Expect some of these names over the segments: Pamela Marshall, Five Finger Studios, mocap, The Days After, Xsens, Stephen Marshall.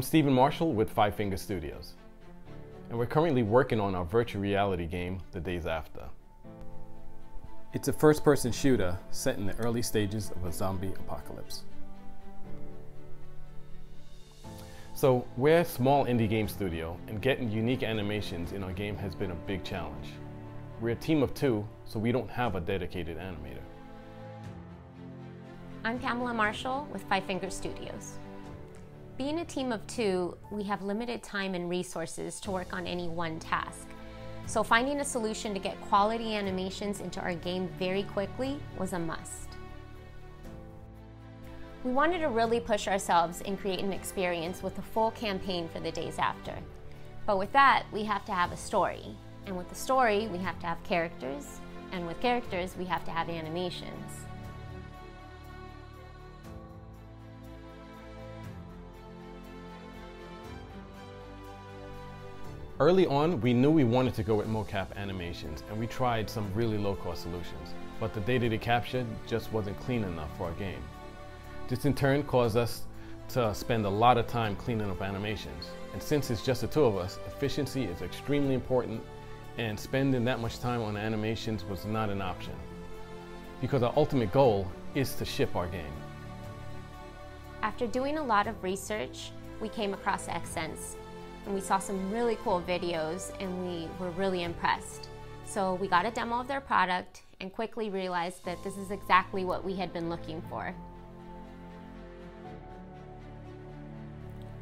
I'm Stephen Marshall with Five Finger Studios, and we're currently working on our virtual reality game, The Days After. It's a first-person shooter set in the early stages of a zombie apocalypse. So we're a small indie game studio, and getting unique animations in our game has been a big challenge. We're a team of two, so we don't have a dedicated animator. I'm Pamela Marshall with Five Finger Studios. Being a team of two, we have limited time and resources to work on any one task. So finding a solution to get quality animations into our game very quickly was a must. We wanted to really push ourselves and create an experience with a full campaign for The Days After. But with that, we have to have a story. And with the story, we have to have characters. And with characters, we have to have animations. Early on, we knew we wanted to go with mocap animations, and we tried some really low-cost solutions. But the data they captured just wasn't clean enough for our game. This in turn caused us to spend a lot of time cleaning up animations. And since it's just the two of us, efficiency is extremely important, and spending that much time on animations was not an option. Because our ultimate goal is to ship our game. After doing a lot of research, we came across Xsens, and we saw some really cool videos, and we were really impressed. So we got a demo of their product and quickly realized that this is exactly what we had been looking for.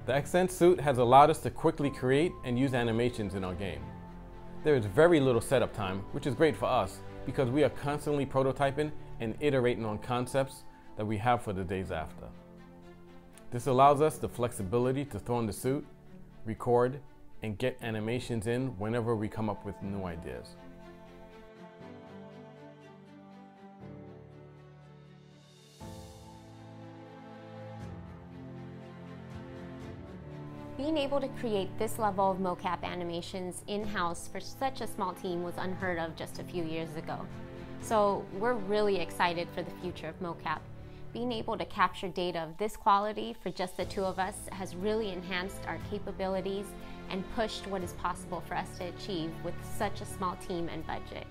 The Xsens suit has allowed us to quickly create and use animations in our game. There is very little setup time, which is great for us because we are constantly prototyping and iterating on concepts that we have for The Days After. This allows us the flexibility to throw on the suit, record, and get animations in whenever we come up with new ideas. Being able to create this level of mocap animations in-house for such a small team was unheard of just a few years ago. So we're really excited for the future of mocap. Being able to capture data of this quality for just the two of us has really enhanced our capabilities and pushed what is possible for us to achieve with such a small team and budget.